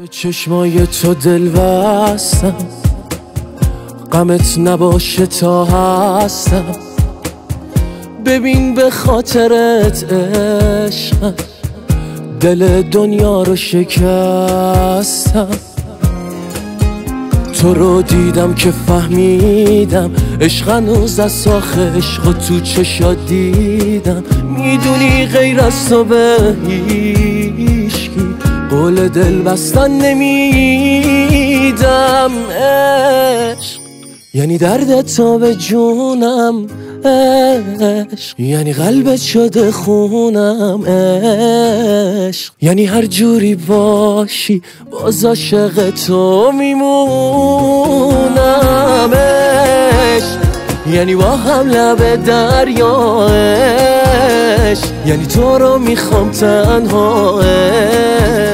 به چشمای تو دل وستم، غمت نباشه تا هستم. ببین به خاطرت عشقم، دل دنیا رو شکستم. تو رو دیدم که فهمیدم عشق هنوز از ساخ عشق تو چشات دیدم. میدونی غیر از تو به هیشکی قول دل بستن نمیدم. عشق یعنی درد تا به جونم، عشق یعنی قلبت شده خونم، عشق یعنی هر جوری باشی باز عاشق تو میمونم. عشق یعنی با هم لب دریا، عشق یعنی تو رو میخوام تنها، عشق